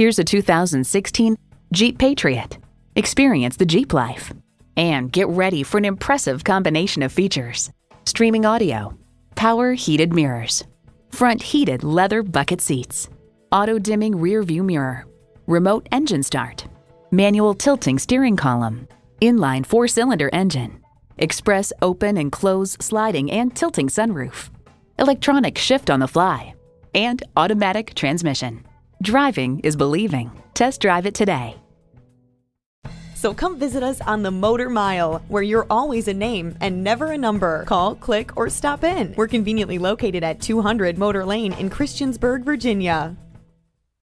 Here's a 2016 Jeep Patriot. Experience the Jeep life. And get ready for an impressive combination of features. Streaming audio, power heated mirrors, front heated leather bucket seats, auto dimming rear view mirror, remote engine start, manual tilting steering column, inline 4-cylinder engine, express open and close sliding and tilting sunroof, electronic shift on the fly, and automatic transmission. Driving is believing. Test drive it today. So come visit us on the Motor Mile, where you're always a name and never a number. Call, click, or stop in. We're conveniently located at 200 Motor Lane in Christiansburg, Virginia.